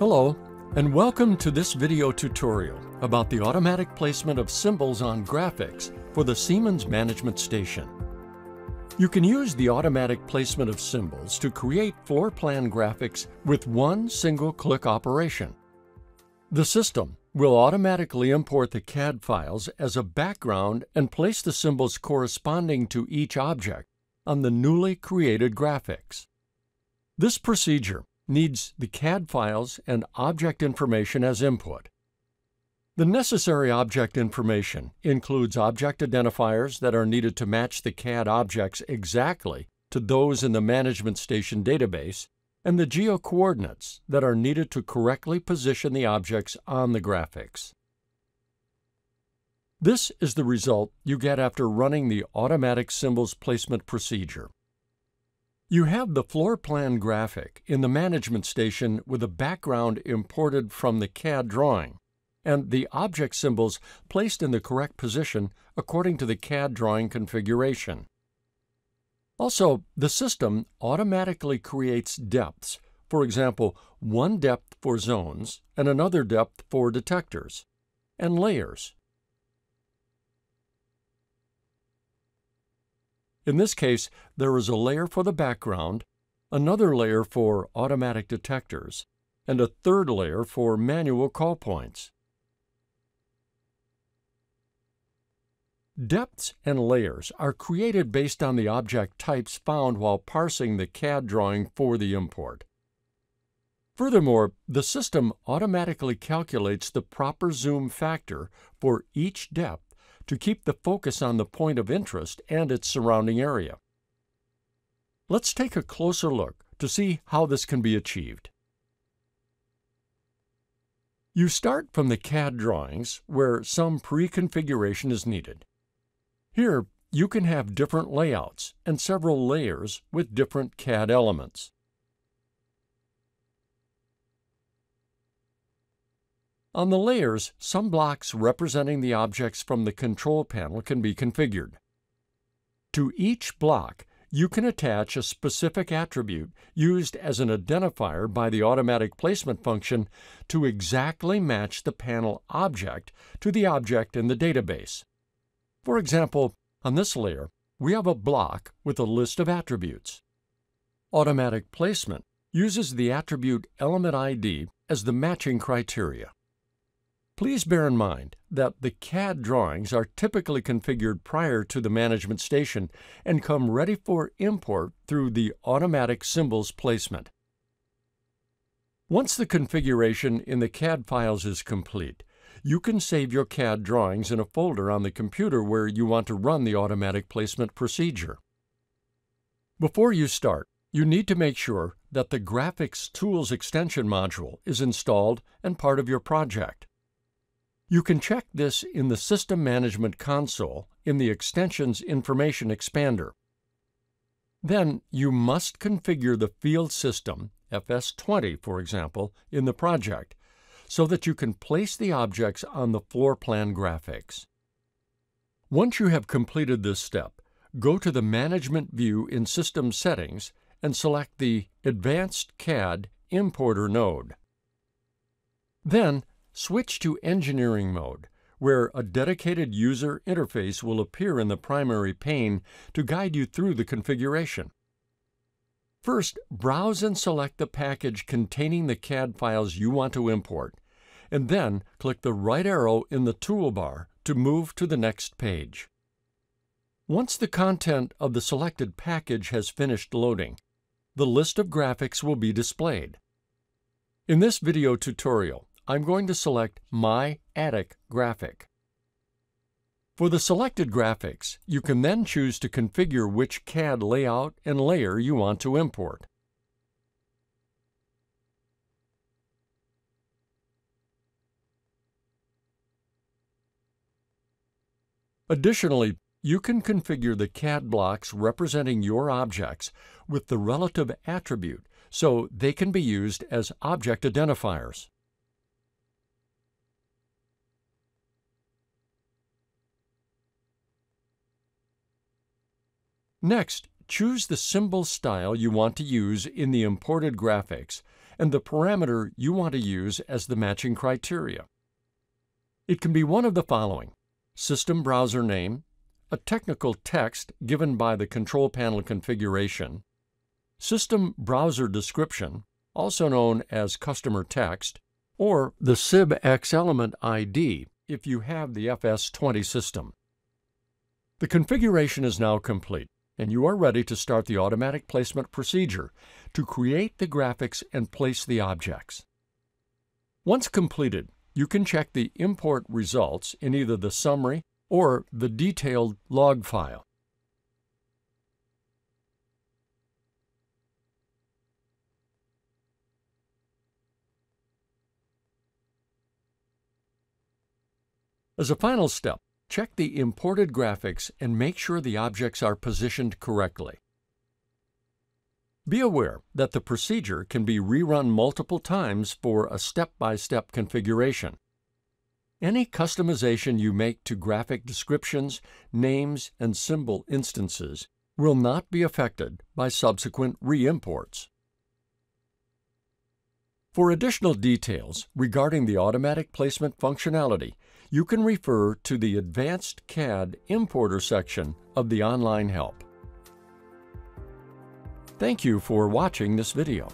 Hello, and welcome to this video tutorial about the automatic placement of symbols on graphics for the Siemens Management Station. You can use the automatic placement of symbols to create floor plan graphics with one single click operation. The system will automatically import the CAD files as a background and place the symbols corresponding to each object on the newly created graphics. This procedure needs the CAD files and object information as input. The necessary object information includes object identifiers that are needed to match the CAD objects exactly to those in the Management Station database and the geo-coordinates that are needed to correctly position the objects on the graphics. This is the result you get after running the automatic symbols placement procedure. You have the floor plan graphic in the Management Station with a background imported from the CAD drawing and the object symbols placed in the correct position according to the CAD drawing configuration. Also, the system automatically creates depths, for example, one depth for zones and another depth for detectors, and layers. In this case, there is a layer for the background, another layer for automatic detectors, and a third layer for manual call points. Depths and layers are created based on the object types found while parsing the CAD drawing for the import. Furthermore, the system automatically calculates the proper zoom factor for each depth to keep the focus on the point of interest and its surrounding area. Let's take a closer look to see how this can be achieved. You start from the CAD drawings where some pre-configuration is needed. Here, you can have different layouts and several layers with different CAD elements. On the layers, some blocks representing the objects from the control panel can be configured. To each block, you can attach a specific attribute used as an identifier by the automatic placement function to exactly match the panel object to the object in the database. For example, on this layer, we have a block with a list of attributes. Automatic placement uses the attribute element ID as the matching criteria. Please bear in mind that the CAD drawings are typically configured prior to the Management Station and come ready for import through the automatic symbols placement. Once the configuration in the CAD files is complete, you can save your CAD drawings in a folder on the computer where you want to run the automatic placement procedure. Before you start, you need to make sure that the Graphics Tools extension module is installed and part of your project. You can check this in the System Management Console in the Extensions Information Expander. Then you must configure the field system, FS20 for example, in the project so that you can place the objects on the floor plan graphics. Once you have completed this step, go to the Management view in System Settings and select the Advanced CAD Importer node. Then, switch to Engineering mode, where a dedicated user interface will appear in the primary pane to guide you through the configuration. First, browse and select the package containing the CAD files you want to import, and then click the right arrow in the toolbar to move to the next page. Once the content of the selected package has finished loading, the list of graphics will be displayed. In this video tutorial, I'm going to select MyAdic graphic. For the selected graphics, you can then choose to configure which CAD layout and layer you want to import. Additionally, you can configure the CAD blocks representing your objects with the relative attribute so they can be used as object identifiers. Next, choose the symbol style you want to use in the imported graphics and the parameter you want to use as the matching criteria. It can be one of the following: system browser name, a technical text given by the control panel configuration, system browser description, also known as customer text, or the SIBX element ID if you have the FS20 system. The configuration is now complete, and you are ready to start the automatic placement procedure to create the graphics and place the objects. Once completed, you can check the import results in either the summary or the detailed log file. As a final step, check the imported graphics and make sure the objects are positioned correctly. Be aware that the procedure can be rerun multiple times for a step-by-step configuration. Any customization you make to graphic descriptions, names, and symbol instances will not be affected by subsequent re-imports. For additional details regarding the automatic placement functionality, you can refer to the Advanced CAD Importer section of the online help. Thank you for watching this video.